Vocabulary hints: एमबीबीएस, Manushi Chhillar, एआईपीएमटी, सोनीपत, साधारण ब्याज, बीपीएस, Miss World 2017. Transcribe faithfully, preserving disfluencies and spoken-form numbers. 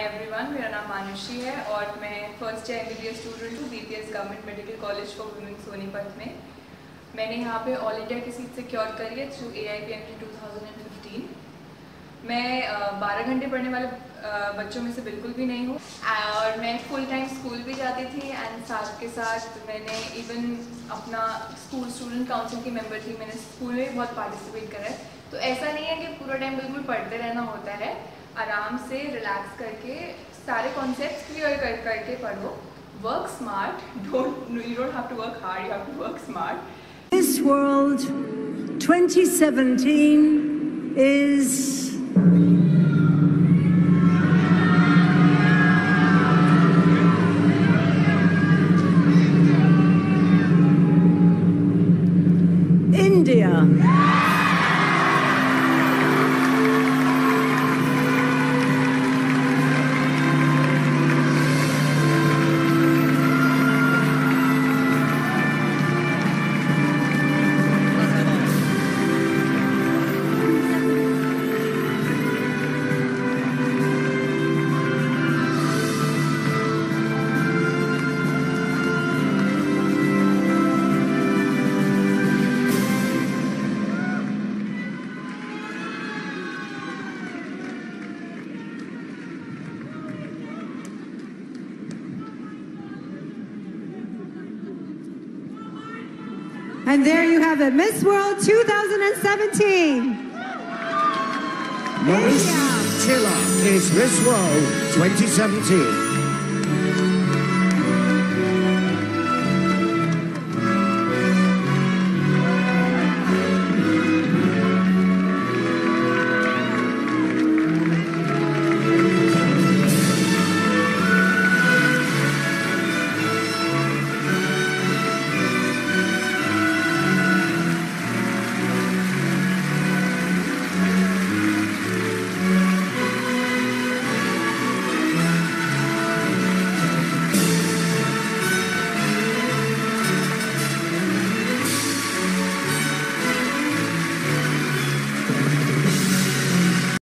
Hi everyone, मेरा नाम मानुषी है और मैं फर्स्ट ईयर एमबीबीएस स्टूडेंट हूँ बीपीएस government medical college for womens सोनीपत में। मैंने यहाँ पे ऑल इंडिया की सीट सिक्योर करी है थ्रू एआईपीएमटी दो हज़ार पंद्रह। मैं बारह घंटे पढ़ने वाले बच्चों में से बिल्कुल भी नहीं हूँ और मैं फुल टाइम स्कूल भी जाती थी एंड साथ के साथ मैंने इवन अपना स्कूल स्टूडेंट काउंसिल की मेम्बर थी। मैंने स्कूल में बहुत पार्टिसिपेट करा है, तो ऐसा नहीं है कि पूरा टाइम बिल्कुल पढ़ते रहना होता है। आराम से रिलैक्स करके सारे कॉन्सेप्ट्स क्लियर कर करके पढ़ो। Work smart, don't you don't have to work hard, you have to work smart. Miss World twenty seventeen is India. And there you have it, Miss World twenty seventeen. Manushi Chhillar is Miss World twenty seventeen.